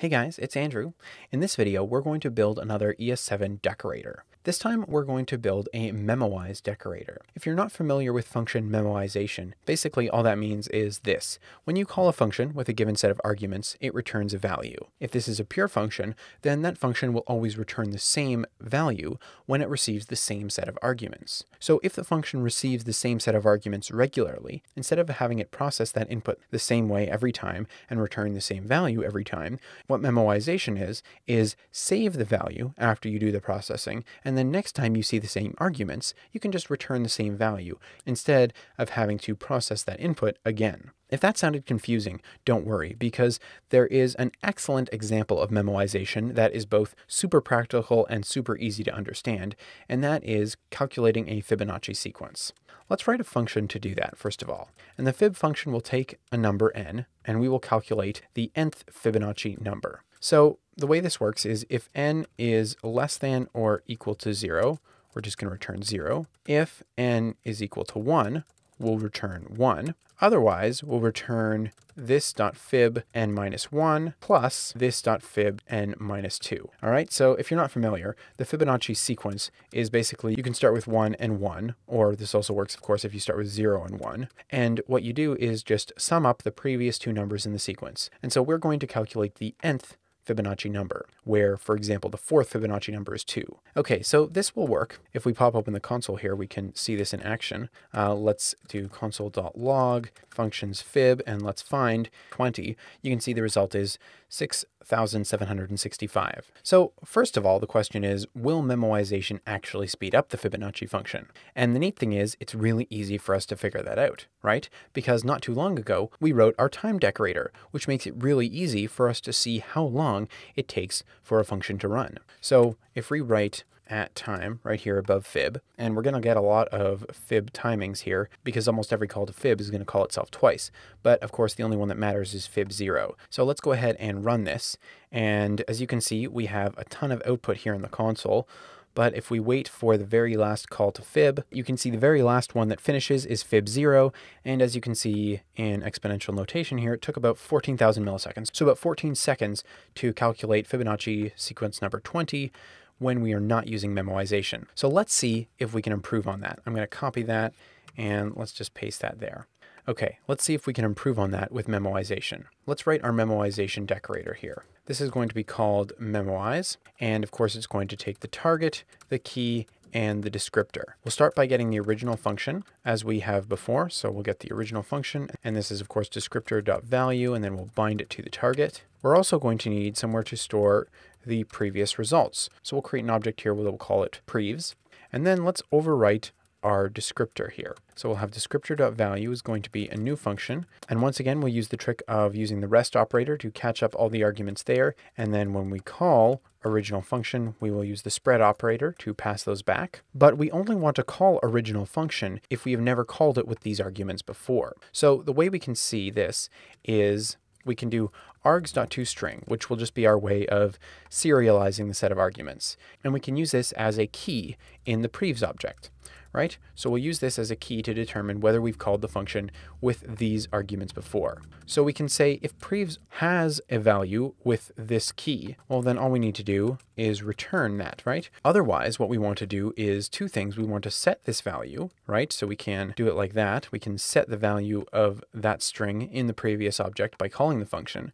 Hey guys, it's Andrew. In this video, we're going to build another ES7 decorator. This time, we're going to build a memoize decorator. If you're not familiar with function memoization, basically all that means is this. When you call a function with a given set of arguments, it returns a value. If this is a pure function, then that function will always return the same value when it receives the same set of arguments. So if the function receives the same set of arguments regularly, instead of having it process that input the same way every time and return the same value every time, what memoization is save the value after you do the processing, and then next time you see the same arguments, you can just return the same value instead of having to process that input again. If that sounded confusing, don't worry, because there is an excellent example of memoization that is both super practical and super easy to understand, and that is calculating a Fibonacci sequence. Let's write a function to do that, first of all. And the fib function will take a number n, and we will calculate the nth Fibonacci number. So the way this works is if n is less than or equal to 0, we're just going to return 0. If n is equal to 1, we'll return 1. Otherwise, we'll return this.fib n minus 1 plus this.fib n minus 2. All right, so if you're not familiar, the Fibonacci sequence is basically you can start with 1 and 1, or this also works, of course, if you start with 0 and 1. And what you do is just sum up the previous two numbers in the sequence. And so we're going to calculate the nth Fibonacci number, where, for example, the fourth Fibonacci number is 2. Okay, so this will work. If we pop open the console here, we can see this in action. Let's do console.log functions fib, and let's find 20. You can see the result is 6,765. So first of all, the question is, will memoization actually speed up the Fibonacci function? And the neat thing is, it's really easy for us to figure that out, right? Because not too long ago, we wrote our time decorator, which makes it really easy for us to see how long it takes for a function to run. So if we write at time right here above fib, and we're going to get a lot of fib timings here because almost every call to fib is going to call itself twice. But of course, the only one that matters is fib 0. So let's go ahead and run this. And as you can see, we have a ton of output here in the console. But if we wait for the very last call to fib, you can see the very last one that finishes is fib 0. And as you can see in exponential notation here, it took about 14,000 milliseconds. So about 14 seconds to calculate Fibonacci sequence number 20 when we are not using memoization. So let's see if we can improve on that. I'm going to copy that and let's just paste that there. Okay, let's see if we can improve on that with memoization. Let's write our memoization decorator here. This is going to be called memoize, and of course it's going to take the target, the key, and the descriptor. We'll start by getting the original function as we have before. So we'll get the original function, and this is of course descriptor.value, and then we'll bind it to the target. We're also going to need somewhere to store the previous results. So we'll create an object here, we'll call it prevs, and then let's overwrite our descriptor here. So we'll have descriptor.value is going to be a new function. And once again, we'll use the trick of using the rest operator to catch up all the arguments there. And then when we call original function, we will use the spread operator to pass those back. But we only want to call original function if we have never called it with these arguments before. So the way we can see this is we can do args.toString, which will just be our way of serializing the set of arguments. And we can use this as a key in the prevs object, right? So we'll use this as a key to determine whether we've called the function with these arguments before. So we can say if prevs has a value with this key, well, then all we need to do is return that, right? Otherwise, what we want to do is two things. We want to set this value, right? So we can do it like that. We can set the value of that string in the previous object by calling the function.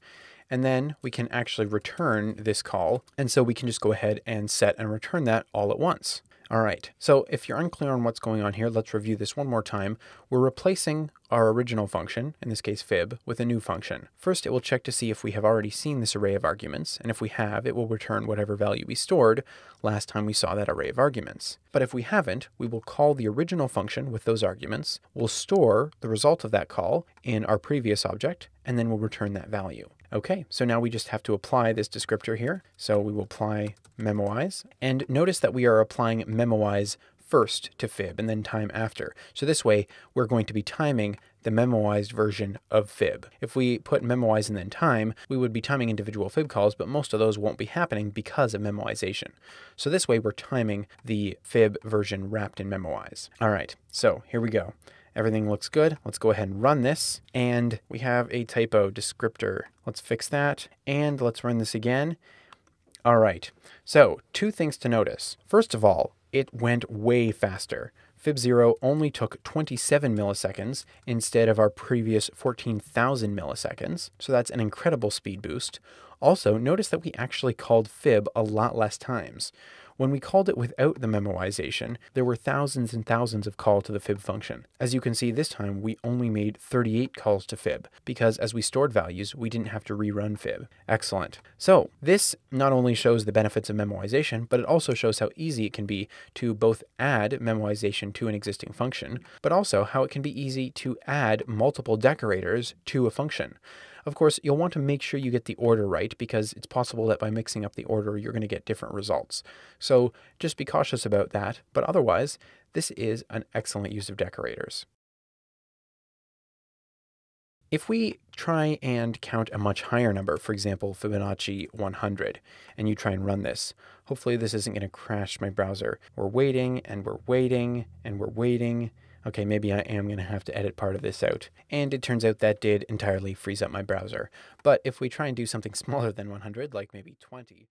And then we can actually return this call. And so we can just go ahead and set and return that all at once. All right, so if you're unclear on what's going on here, let's review this one more time. We're replacing our original function, in this case fib, with a new function. First, it will check to see if we have already seen this array of arguments, and if we have, it will return whatever value we stored last time we saw that array of arguments. But if we haven't, we will call the original function with those arguments, we'll store the result of that call in our previous object, and then we'll return that value. Okay, so now we just have to apply this descriptor here. So we will apply memoize, and notice that we are applying memoize first to fib and then time after. So this way we're going to be timing the memoized version of fib. If we put memoize and then time, we would be timing individual fib calls, but most of those won't be happening because of memoization. So this way we're timing the fib version wrapped in memoize. All right, so here we go. Everything looks good. Let's go ahead and run this. And we have a typo descriptor. Let's fix that. And let's run this again. All right. So two things to notice. First of all, it went way faster. Fib0 only took 27 milliseconds instead of our previous 14,000 milliseconds. So that's an incredible speed boost. Also, notice that we actually called fib a lot less times. When we called it without the memoization, there were thousands and thousands of calls to the fib function. As you can see, this time we only made 38 calls to fib, because as we stored values, we didn't have to rerun fib. Excellent. So this not only shows the benefits of memoization, but it also shows how easy it can be to both add memoization to an existing function, but also how it can be easy to add multiple decorators to a function. Of course, you'll want to make sure you get the order right, because it's possible that by mixing up the order, you're going to get different results. So just be cautious about that. But otherwise, this is an excellent use of decorators. If we try and count a much higher number, for example, Fibonacci 100, and you try and run this, hopefully this isn't going to crash my browser. We're waiting, and we're waiting, and we're waiting. Okay, maybe I am going to have to edit part of this out. And it turns out that did entirely freeze up my browser. But if we try and do something smaller than 100, like maybe 20...